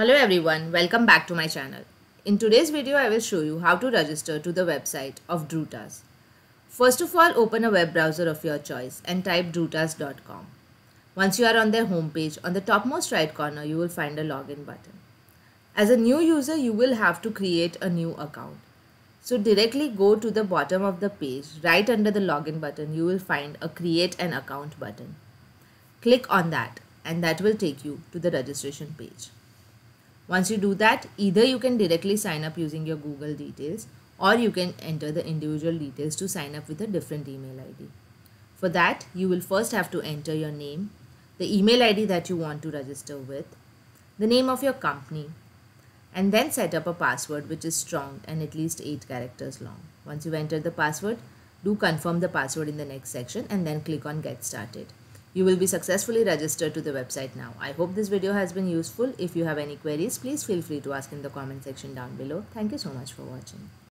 Hello everyone, welcome back to my channel. In today's video, I will show you how to register to the website of Drutas. First of all, open a web browser of your choice and type drutas.com. Once you are on their homepage, on the topmost right corner, you will find a login button. As a new user, you will have to create a new account. So directly go to the bottom of the page, right under the login button, you will find a create an account button. Click on that and that will take you to the registration page. Once you do that, either you can directly sign up using your Google details or you can enter the individual details to sign up with a different email ID. For that, you will first have to enter your name, the email ID that you want to register with, the name of your company, and then set up a password which is strong and at least 8 characters long. Once you enter the password, do confirm the password in the next section and then click on Get Started. You will be successfully registered to the website now. I hope this video has been useful. If you have any queries, please feel free to ask in the comment section down below. Thank you so much for watching.